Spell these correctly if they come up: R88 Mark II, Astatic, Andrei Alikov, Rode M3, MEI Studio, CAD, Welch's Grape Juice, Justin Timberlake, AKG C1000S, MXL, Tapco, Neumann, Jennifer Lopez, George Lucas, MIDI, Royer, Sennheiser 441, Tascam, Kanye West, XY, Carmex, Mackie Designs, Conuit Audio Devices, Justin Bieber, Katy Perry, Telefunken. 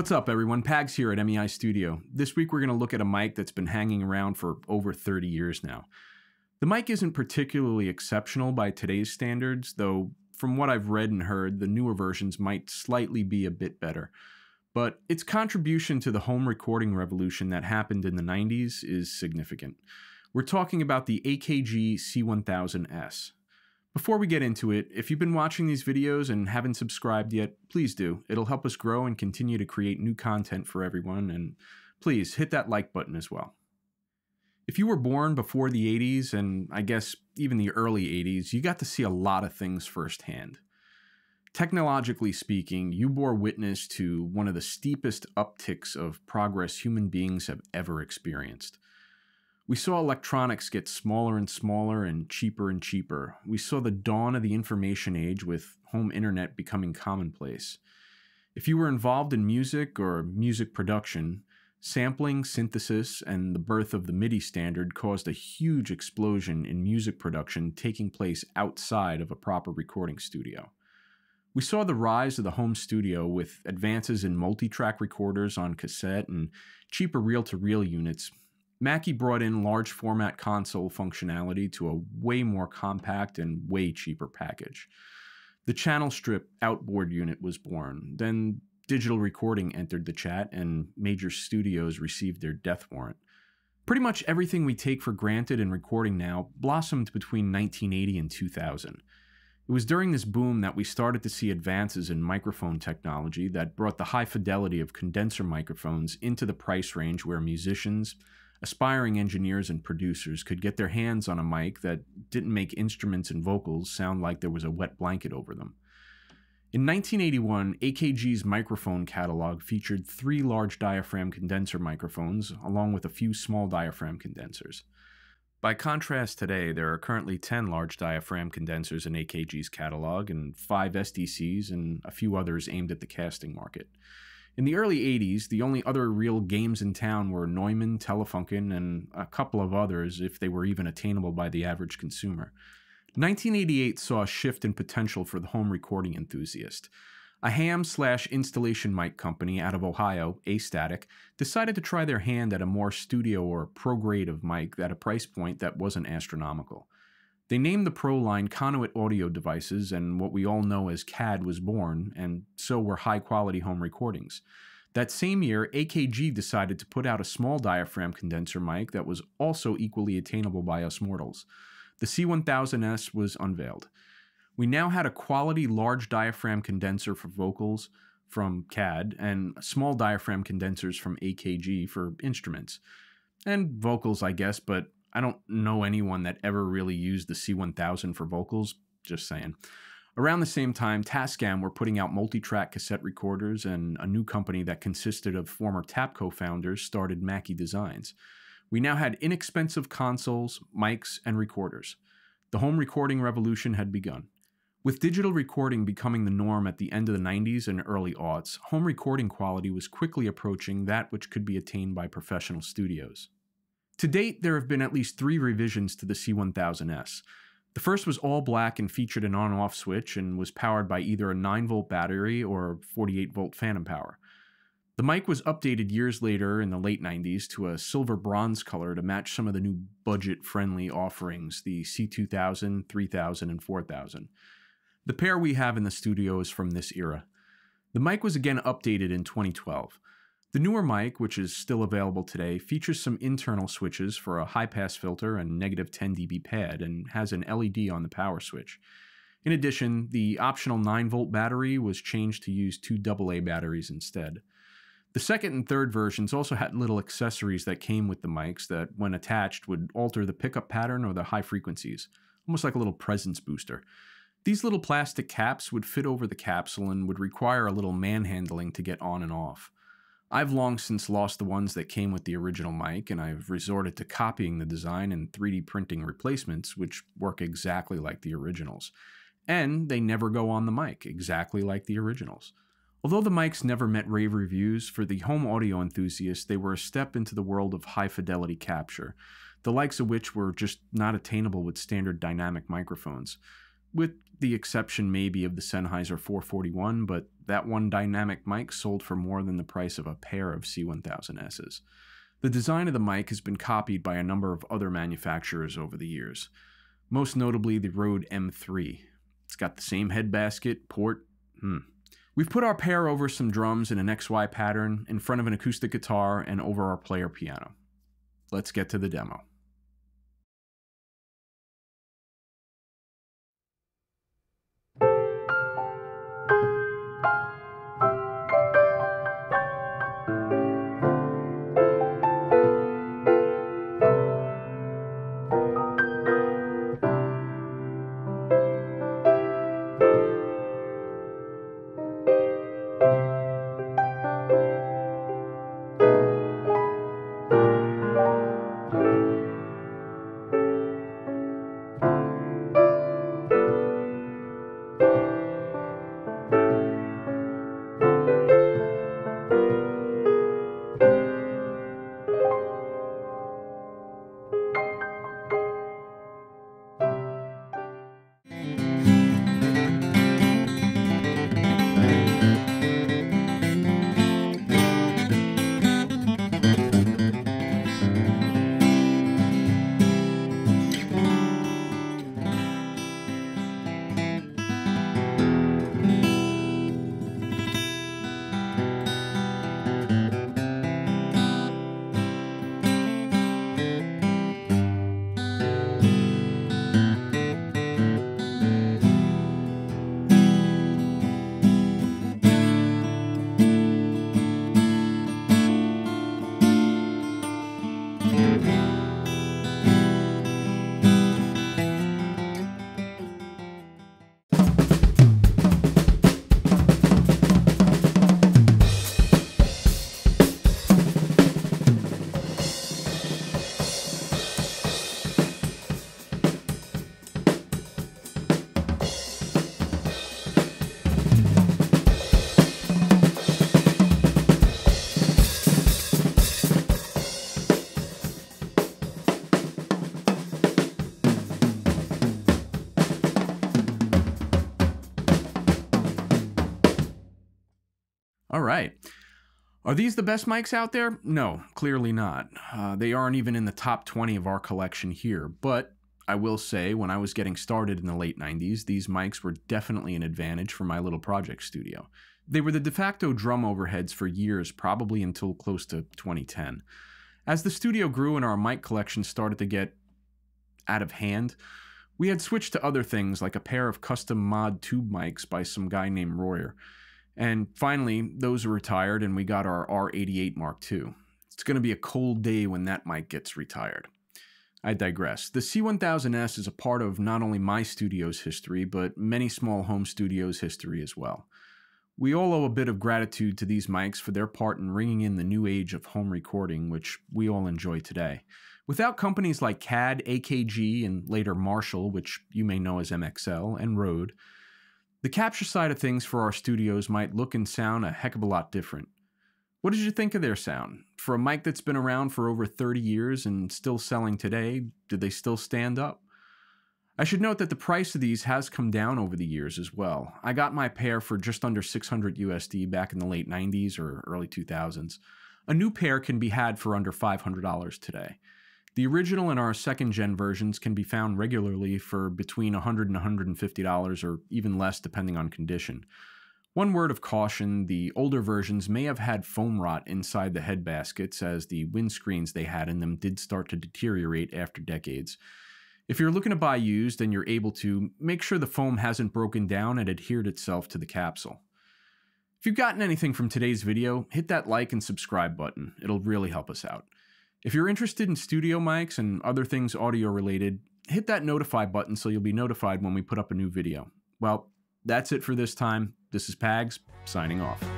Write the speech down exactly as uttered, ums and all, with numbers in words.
What's up everyone, Pags here at M E I Studio. This week we're going to look at a mic that's been hanging around for over thirty years now. The mic isn't particularly exceptional by today's standards, though from what I've read and heard, the newer versions might slightly be a bit better. But its contribution to the home recording revolution that happened in the nineties is significant. We're talking about the A K G C one thousand S. Before we get into it, if you've been watching these videos and haven't subscribed yet, please do. It'll help us grow and continue to create new content for everyone, and please hit that like button as well. If you were born before the eighties, and I guess even the early eighties, you got to see a lot of things firsthand. Technologically speaking, you bore witness to one of the steepest upticks of progress human beings have ever experienced. We saw electronics get smaller and smaller and cheaper and cheaper. We saw the dawn of the information age with home internet becoming commonplace. If you were involved in music or music production, sampling, synthesis, and the birth of the MIDI standard caused a huge explosion in music production taking place outside of a proper recording studio. We saw the rise of the home studio with advances in multi-track recorders on cassette and cheaper reel-to-reel units. Mackie brought in large format console functionality to a way more compact and way cheaper package. The channel strip outboard unit was born, then digital recording entered the chat and major studios received their death warrant. Pretty much everything we take for granted in recording now blossomed between nineteen eighty and two thousand. It was during this boom that we started to see advances in microphone technology that brought the high fidelity of condenser microphones into the price range where musicians, aspiring engineers and producers could get their hands on a mic that didn't make instruments and vocals sound like there was a wet blanket over them. In nineteen eighty-one, A K G's microphone catalog featured three large diaphragm condenser microphones, along with a few small diaphragm condensers. By contrast today, there are currently ten large diaphragm condensers in A K G's catalog and five S D Cs and a few others aimed at the casting market. In the early eighties, the only other real games in town were Neumann, Telefunken, and a couple of others if they were even attainable by the average consumer. nineteen eighty-eight saw a shift in potential for the home recording enthusiast. A ham-slash-installation mic company out of Ohio, Astatic, decided to try their hand at a more studio or pro-grade of mic at a price point that wasn't astronomical. They named the Pro line Conuit Audio Devices, and what we all know as C A D was born, and so were high-quality home recordings. That same year, A K G decided to put out a small diaphragm condenser mic that was also equally attainable by us mortals. The C one thousand S was unveiled. We now had a quality large diaphragm condenser for vocals from C A D, and small diaphragm condensers from A K G for instruments. And vocals, I guess, but I don't know anyone that ever really used the C one thousand for vocals, just saying. Around the same time, Tascam were putting out multi-track cassette recorders, and a new company that consisted of former Tapco founders started Mackie Designs. We now had inexpensive consoles, mics, and recorders. The home recording revolution had begun. With digital recording becoming the norm at the end of the nineties and early aughts, home recording quality was quickly approaching that which could be attained by professional studios. To date, there have been at least three revisions to the C one thousand S. The first was all black and featured an on-off switch and was powered by either a nine volt battery or forty-eight volt phantom power. The mic was updated years later in the late nineties to a silver bronze color to match some of the new budget-friendly offerings, the C two thousand, three thousand, and four thousand. The pair we have in the studio is from this era. The mic was again updated in twenty twelve. The newer mic, which is still available today, features some internal switches for a high-pass filter and negative ten D B pad and has an L E D on the power switch. In addition, the optional nine volt battery was changed to use two double A batteries instead. The second and third versions also had little accessories that came with the mics that, when attached, would alter the pickup pattern or the high frequencies, almost like a little presence booster. These little plastic caps would fit over the capsule and would require a little manhandling to get on and off. I've long since lost the ones that came with the original mic, and I've resorted to copying the design and three D printing replacements, which work exactly like the originals. And they never go on the mic, exactly like the originals. Although the mics never met rave reviews, for the home audio enthusiast, they were a step into the world of high-fidelity capture, the likes of which were just not attainable with standard dynamic microphones. with the exception maybe of the Sennheiser four forty-one, but that one dynamic mic sold for more than the price of a pair of C one thousand S's. The design of the mic has been copied by a number of other manufacturers over the years, most notably the Rode M three. It's got the same head basket, port. Hmm. We've put our pair over some drums in an X Y pattern, in front of an acoustic guitar, and over our player piano. Let's get to the demo. All right. Are these the best mics out there? No, clearly not. Uh, they aren't even in the top twenty of our collection here, but I will say when I was getting started in the late nineties, these mics were definitely an advantage for my little project studio. They were the de facto drum overheads for years, probably until close to twenty ten. As the studio grew and our mic collection started to get out of hand, we had switched to other things like a pair of custom mod tube mics by some guy named Royer. And finally, those were retired and we got our R eighty-eight Mark two. It's going to be a cold day when that mic gets retired. I digress. The C one thousand S is a part of not only my studio's history, but many small home studios' history as well. We all owe a bit of gratitude to these mics for their part in ringing in the new age of home recording, which we all enjoy today. Without companies like C A D, A K G, and later Marshall, which you may know as M X L, and Rode, the capture side of things for our studios might look and sound a heck of a lot different. What did you think of their sound? For a mic that's been around for over thirty years and still selling today, did they still stand up? I should note that the price of these has come down over the years as well. I got my pair for just under six hundred U S D back in the late nineties or early two thousands. A new pair can be had for under five hundred dollars today. The original and our second-gen versions can be found regularly for between one hundred dollars and one hundred fifty dollars or even less depending on condition. One word of caution, the older versions may have had foam rot inside the head baskets as the windscreens they had in them did start to deteriorate after decades. If you're looking to buy used and you're able to, make sure the foam hasn't broken down and adhered itself to the capsule. If you've gotten anything from today's video, hit that like and subscribe button. It'll really help us out. If you're interested in studio mics and other things audio related, hit that notify button so you'll be notified when we put up a new video. Well, that's it for this time. This is Pags, signing off.